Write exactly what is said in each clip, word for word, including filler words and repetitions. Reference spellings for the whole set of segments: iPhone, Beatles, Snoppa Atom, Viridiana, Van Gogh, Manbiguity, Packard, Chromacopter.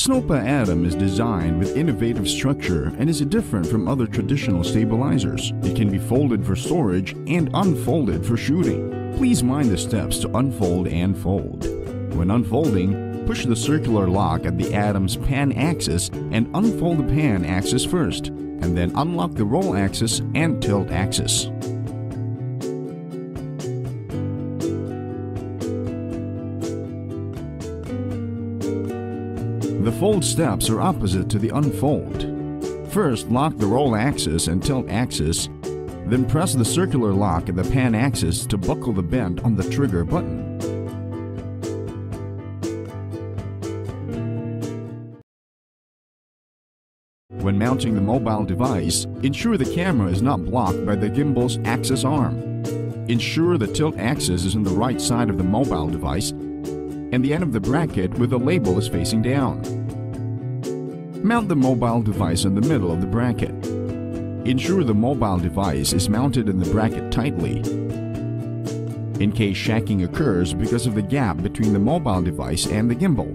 Snoppa Atom is designed with innovative structure and is different from other traditional stabilizers. It can be folded for storage and unfolded for shooting. Please mind the steps to unfold and fold. When unfolding, push the circular lock at the Atom's pan axis and unfold the pan axis first, and then unlock the roll axis and tilt axis. The fold steps are opposite to the unfold. First, lock the roll axis and tilt axis, then press the circular lock at the pan axis to buckle the bend on the trigger button. When mounting the mobile device, ensure the camera is not blocked by the gimbal's axis arm. Ensure the tilt axis is on the right side of the mobile device, and the end of the bracket with the label is facing down. Mount the mobile device in the middle of the bracket. Ensure the mobile device is mounted in the bracket tightly, in case shacking occurs because of the gap between the mobile device and the gimbal.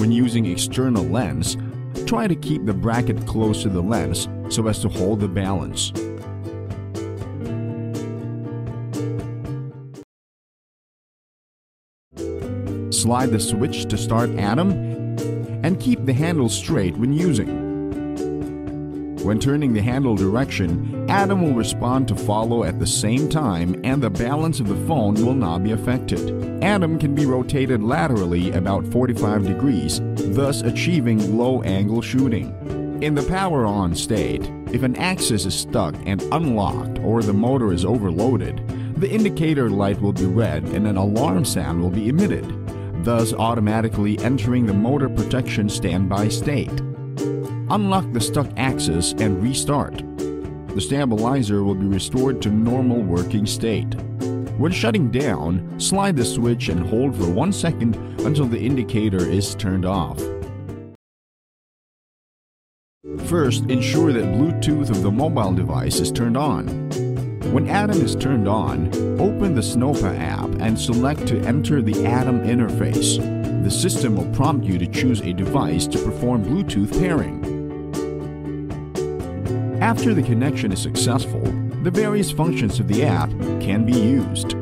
When using external lens, try to keep the bracket close to the lens so as to hold the balance. Slide the switch to start Atom and keep the handle straight when using. When turning the handle direction, Atom will respond to follow at the same time and the balance of the phone will not be affected. Atom can be rotated laterally about forty-five degrees, thus achieving low angle shooting. In the power on state, if an axis is stuck and unlocked or the motor is overloaded, the indicator light will be red and an alarm sound will be emitted, thus automatically entering the motor protection standby state. Unlock the stuck axis and restart. The stabilizer will be restored to normal working state. When shutting down, slide the switch and hold for one second until the indicator is turned off. First, ensure that Bluetooth of the mobile device is turned on. When Atom is turned on, open the Snoppa app and select to enter the Atom interface. The system will prompt you to choose a device to perform Bluetooth pairing. After the connection is successful, the various functions of the app can be used.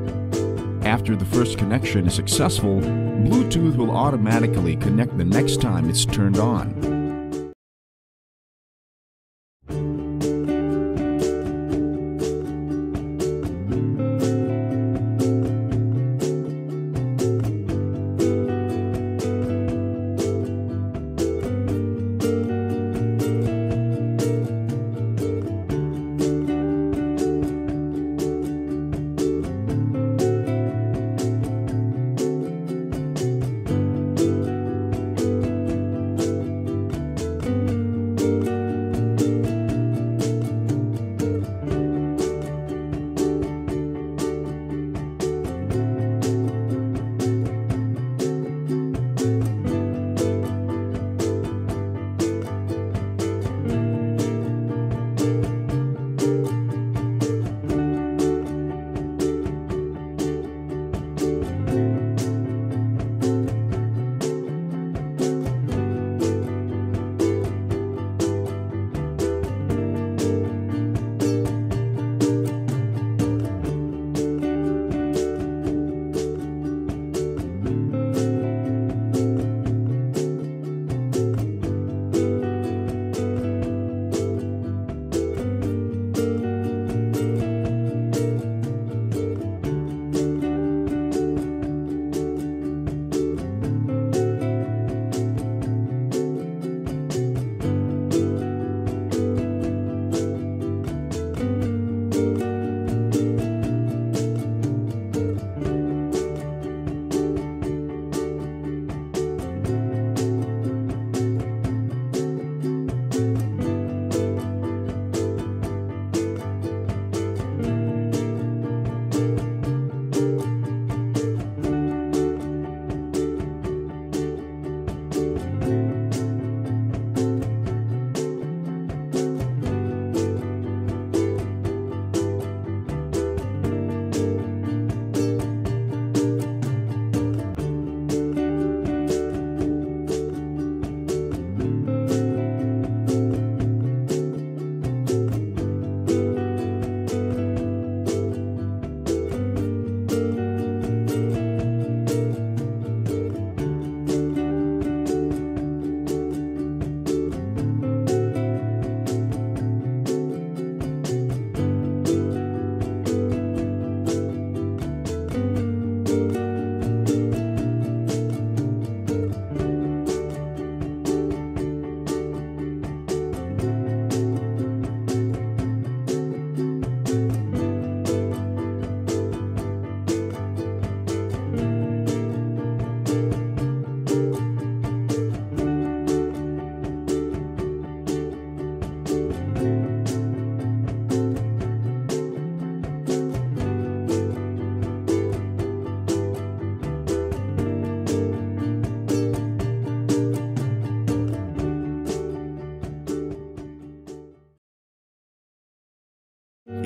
After the first connection is successful, Bluetooth will automatically connect the next time it's turned on.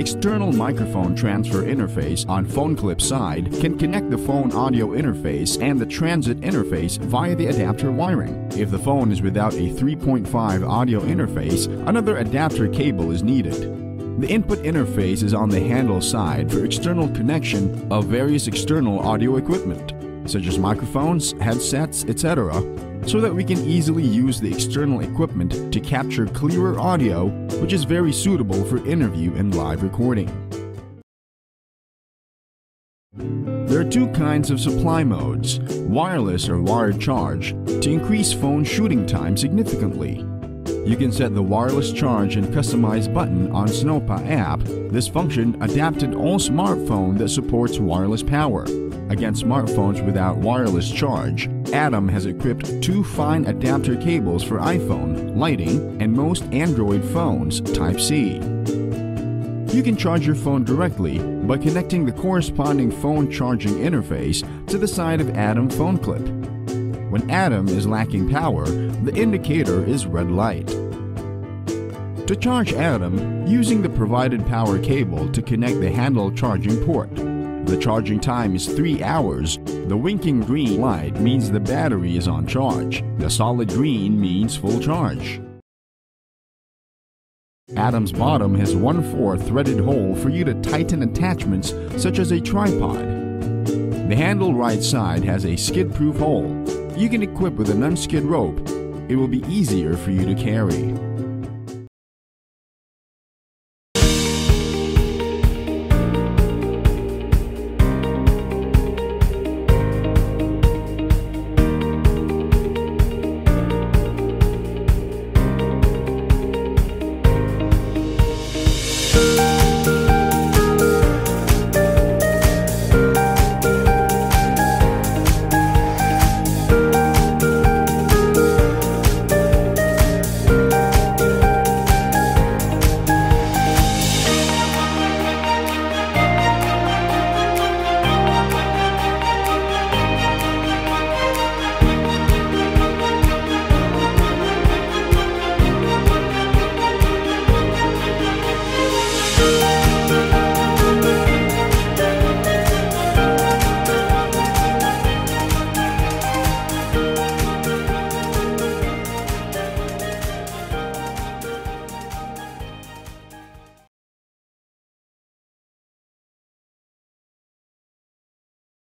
External microphone transfer interface on phone clip side can connect the phone audio interface and the transit interface via the adapter wiring. If the phone is without a three point five audio interface, another adapter cable is needed. The input interface is on the handle side for external connection of various external audio equipment, such as microphones, headsets, et cetera, so that we can easily use the external equipment to capture clearer audio, which is very suitable for interview and live recording. There are two kinds of supply modes: wireless or wired charge, to increase phone shooting time significantly. You can set the wireless charge and customize button on Snoppa app. This function adapted all smartphone that supports wireless power. Against smartphones without wireless charge, Atom has equipped two fine adapter cables for iPhone, lighting, and most Android phones Type C. You can charge your phone directly by connecting the corresponding phone charging interface to the side of Atom phone clip. When Atom is lacking power, the indicator is red light. To charge Atom, using the provided power cable to connect the handle charging port. The charging time is three hours. The winking green light means the battery is on charge. The solid green means full charge. Atom's bottom has one fourth threaded hole for you to tighten attachments such as a tripod. The handle right side has a skid-proof hole. You can equip with a non-skid rope. It will be easier for you to carry.